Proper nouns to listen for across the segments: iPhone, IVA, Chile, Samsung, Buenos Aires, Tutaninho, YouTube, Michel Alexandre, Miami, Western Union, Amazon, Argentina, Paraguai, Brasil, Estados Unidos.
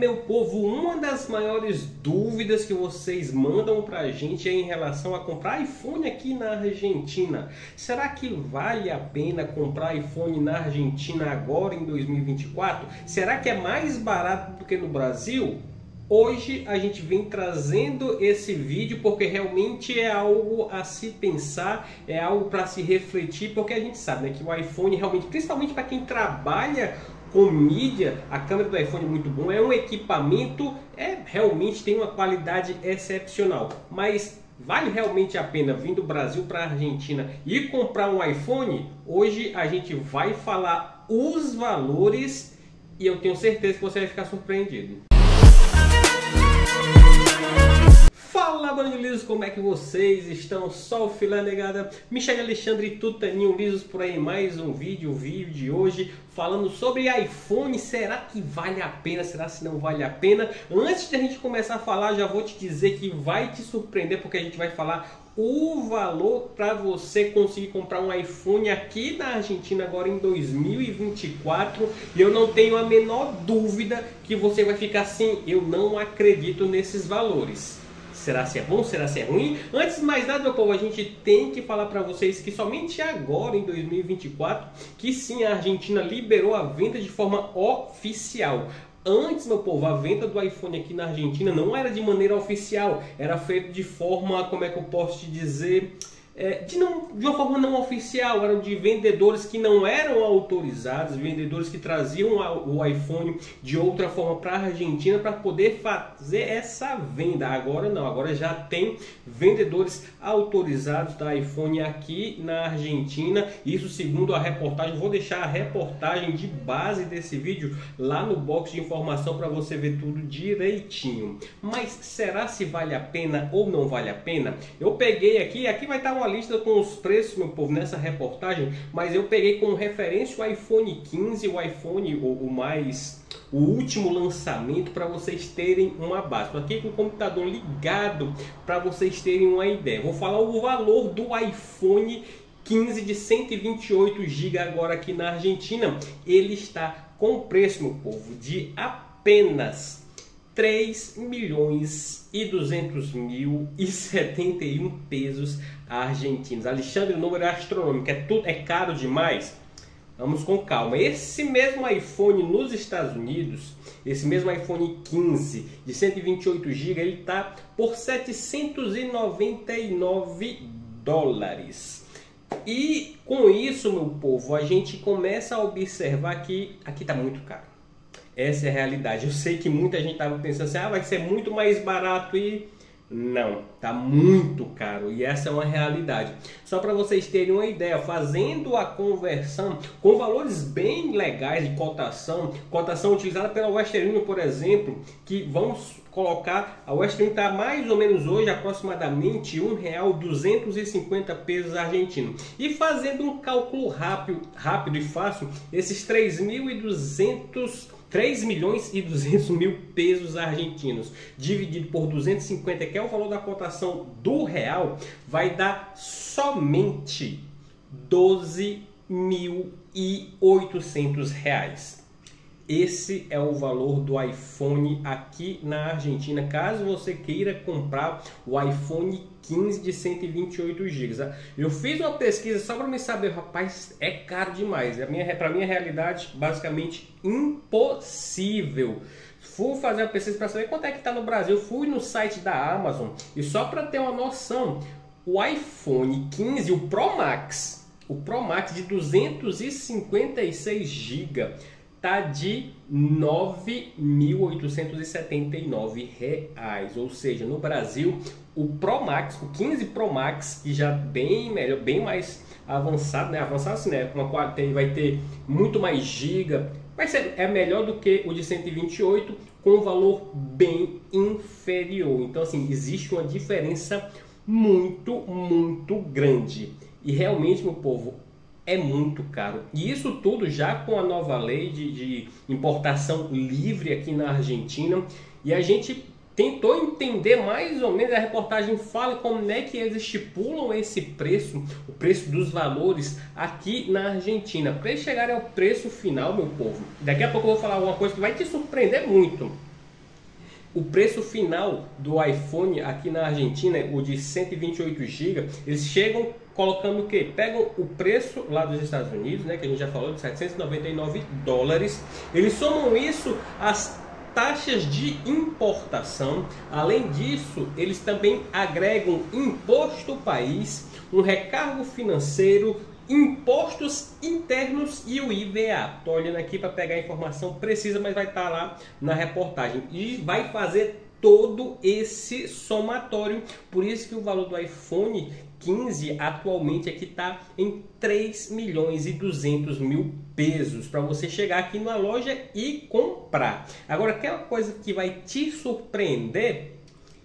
Meu povo, uma das maiores dúvidas que vocês mandam pra gente é em relação a comprar iPhone aqui na Argentina. Será que vale a pena comprar iPhone na Argentina agora em 2024? Será que é mais barato do que no Brasil? Hoje a gente vem trazendo esse vídeo porque realmente é algo a se pensar, é algo para se refletir, porque a gente sabe, né, que o iPhone realmente, principalmente para quem trabalha com mídia, a câmera do iPhone é muito bom, é um equipamento, realmente tem uma qualidade excepcional, mas vale realmente a pena vir do Brasil para a Argentina e comprar um iPhone? Hoje a gente vai falar os valores e eu tenho certeza que você vai ficar surpreendido. Fala, bando de lisos, como é que vocês estão? Só o filé, negada. Michel Alexandre e Tutaninho Lisos por aí, mais um vídeo. O vídeo de hoje falando sobre iPhone. Será que vale a pena? Será que não vale a pena? Antes de a gente começar a falar, já vou te dizer que vai te surpreender, porque a gente vai falar o valor para você conseguir comprar um iPhone aqui na Argentina agora em 2024. E eu não tenho a menor dúvida que você vai ficar assim: eu não acredito nesses valores. Será se é bom? Será se é ruim? Antes de mais nada, meu povo, a gente tem que falar para vocês que somente agora, em 2024, que sim, a Argentina liberou a venda de forma oficial. Antes, meu povo, a venda do iPhone aqui na Argentina não era de maneira oficial, era feita de forma, como é que eu posso te dizer... de uma forma não oficial, eram de vendedores que não eram autorizados, vendedores que traziam o iPhone de outra forma para a Argentina para poder fazer essa venda. Agora não, agora já tem vendedores autorizados da iPhone aqui na Argentina, isso segundo a reportagem. Vou deixar a reportagem de base desse vídeo lá no box de informação para você ver tudo direitinho. Mas será se vale a pena ou não vale a pena? Eu peguei aqui vai estar uma lista com os preços, meu povo, nessa reportagem, mas eu peguei como referência o iPhone 15, o iPhone, o último lançamento, para vocês terem uma base. Estou aqui com o computador ligado para vocês terem uma ideia. Vou falar o valor do iPhone 15 de 128 GB agora aqui na Argentina. Ele está com preço, meu povo, de apenas R$ 3.200.071 pesos argentinos. Alexandre, o número é astronômico, tudo é caro demais? Vamos com calma. Esse mesmo iPhone nos Estados Unidos, esse mesmo iPhone 15 de 128 GB, ele está por $799. E com isso, meu povo, a gente começa a observar que aqui está muito caro. Essa é a realidade. Eu sei que muita gente estava pensando assim: ah, vai ser muito mais barato, e não, tá muito caro, e essa é uma realidade. Só para vocês terem uma ideia, fazendo a conversão com valores bem legais de cotação utilizada pela Western Union, por exemplo, que vamos colocar, a Western Union está mais ou menos hoje aproximadamente R$ 1,250 pesos argentinos. E fazendo um cálculo rápido e fácil, esses R$ 3.200.000 pesos argentinos dividido por 250, que é o valor da cotação do real, vai dar somente R$ 12.800. Esse é o valor do iPhone aqui na Argentina, caso você queira comprar o iPhone 15 de 128 GB. Eu fiz uma pesquisa só para me saber, rapaz, é caro demais. Para minha realidade, basicamente impossível. Fui fazer uma pesquisa para saber quanto é que está no Brasil. Fui no site da Amazon e só para ter uma noção, o iPhone 15, o Pro Max de 256 GB, tá de R$ 9.879, ou seja, no Brasil, o Pro Max, o 15 Pro Max, que já bem melhor, bem mais avançado, né? Avançado assim, né? Vai ter muito mais giga, mas é melhor do que o de 128 com um valor bem inferior. Então, assim, existe uma diferença muito grande. E realmente, meu povo, é muito caro. E isso tudo já com a nova lei de importação livre aqui na Argentina. E a gente tentou entender mais ou menos, a reportagem fala como é que eles estipulam esse preço, o preço dos valores aqui na Argentina, para eles chegarem ao preço final, meu povo. Daqui a pouco eu vou falar alguma coisa que vai te surpreender muito. O preço final do iPhone aqui na Argentina, o de 128 GB, eles chegam colocando o que? Pegam o preço lá dos Estados Unidos, né, que a gente já falou, de 799 dólares, eles somam isso às taxas de importação. Além disso, eles também agregam imposto país, um recargo financeiro, impostos internos e o IVA. Tô olhando aqui para pegar a informação precisa, mas vai estar lá na reportagem e vai fazer todo esse somatório. Por isso que o valor do iPhone 15 atualmente aqui está em 3.200.000 pesos, para você chegar aqui na loja e comprar. Agora, aquela coisa que vai te surpreender,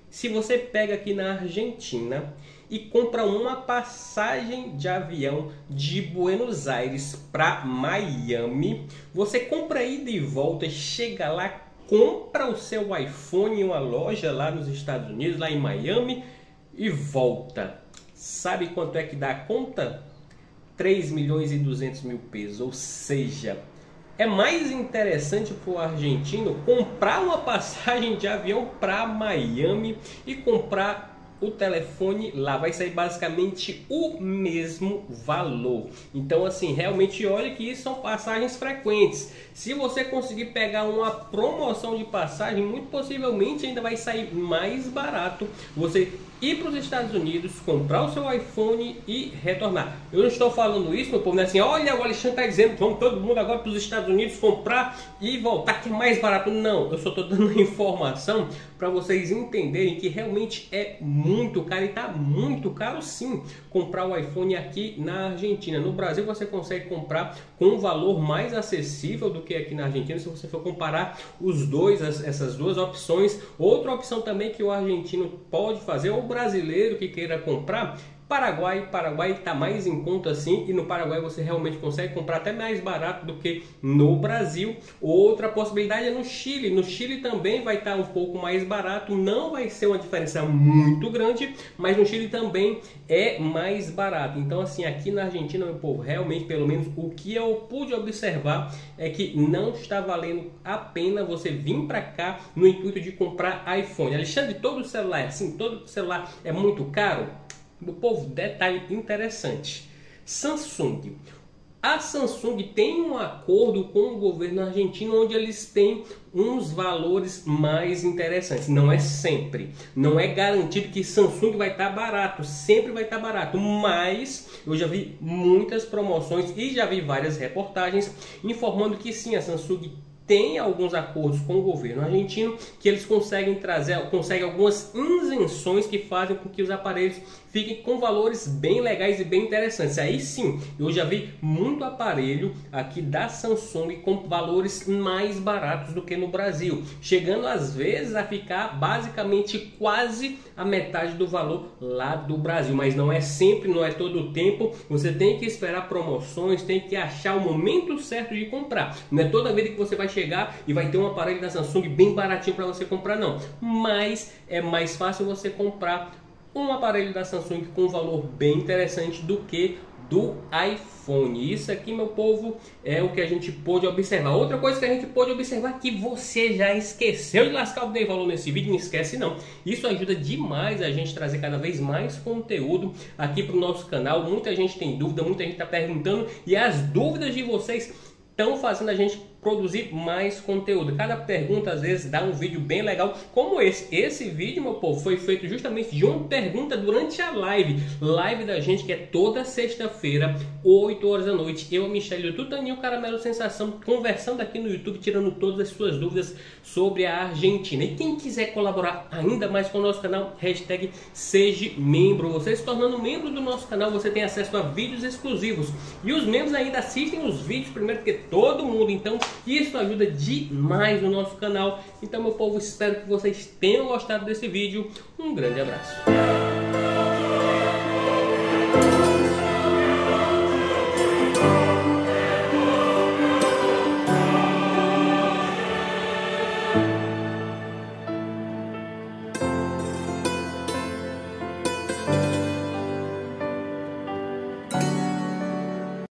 se você pega aqui na Argentina e compra uma passagem de avião de Buenos Aires para Miami, você compra ida e volta, chega lá, compra o seu iPhone em uma loja lá nos Estados Unidos, lá em Miami, e volta. Sabe quanto é que dá a conta? 3.200.000 pesos, ou seja, é mais interessante para o argentino comprar uma passagem de avião para Miami e comprar o telefone lá, vai sair basicamente o mesmo valor. Então, assim, realmente olha que isso são passagens frequentes. Se você conseguir pegar uma promoção de passagem, muito possivelmente ainda vai sair mais barato você ir para os Estados Unidos, comprar o seu iPhone e retornar. Eu não estou falando isso, meu povo, não é assim, olha, o Alexandre está dizendo, vamos todo mundo agora para os Estados Unidos comprar e voltar, que é mais barato. Não, eu só estou dando informação para vocês entenderem que realmente é muito caro, e está muito caro sim comprar o iPhone aqui na Argentina. No Brasil você consegue comprar com um valor mais acessível do que aqui na Argentina, se você for comparar os dois, essas duas opções. Outra opção também que o argentino pode fazer, ou brasileiro que queira comprar, Paraguai está mais em conta assim, e no Paraguai você realmente consegue comprar até mais barato do que no Brasil. Outra possibilidade é no Chile. No Chile também vai estar um pouco mais barato, não vai ser uma diferença muito grande, mas no Chile também é mais barato. Então, assim, aqui na Argentina, meu povo, realmente, pelo menos o que eu pude observar, é que não está valendo a pena você vir para cá no intuito de comprar iPhone. Alexandre, todo celular é assim? Todo celular é muito caro? Meu povo, detalhe interessante, Samsung. A Samsung tem um acordo com o governo argentino onde eles têm uns valores mais interessantes. Não é sempre, não é garantido que Samsung vai estar barato, sempre vai estar barato, mas eu já vi muitas promoções e já vi várias reportagens informando que sim, a Samsung tem alguns acordos com o governo argentino que eles conseguem trazer, conseguem algumas isenções que fazem com que os aparelhos fiquem com valores bem legais e bem interessantes. Aí sim, eu já vi muito aparelho aqui da Samsung com valores mais baratos do que no Brasil, chegando às vezes a ficar basicamente quase a metade do valor lá do Brasil. Mas não é sempre, não é todo o tempo, você tem que esperar promoções, tem que achar o momento certo de comprar. Não é toda vez que você vai chegar e vai ter um aparelho da Samsung bem baratinho para você comprar, não. Mas é mais fácil você comprar um aparelho da Samsung com um valor bem interessante do que do iPhone. Isso aqui, meu povo, é o que a gente pôde observar. Outra coisa que a gente pôde observar, que você já esqueceu de lascar o dei valor nesse vídeo, não esquece não. Isso ajuda demais a gente trazer cada vez mais conteúdo aqui para o nosso canal. Muita gente tem dúvida, muita gente está perguntando, e as dúvidas de vocês estão fazendo a gente produzir mais conteúdo. Cada pergunta às vezes dá um vídeo bem legal como esse. Esse vídeo, meu povo, foi feito justamente de uma pergunta durante a live da gente, que é toda sexta-feira, 8 horas da noite. Eu, a Michelle, o Tutani, o Caramelo Sensação, conversando aqui no YouTube, tirando todas as suas dúvidas sobre a Argentina. E quem quiser colaborar ainda mais com o nosso canal, hashtag seja membro. Você se tornando membro do nosso canal, você tem acesso a vídeos exclusivos, e os membros ainda assistem os vídeos primeiro que todo mundo. Então isso ajuda demais no nosso canal. Então, meu povo, espero que vocês tenham gostado desse vídeo. Um grande abraço.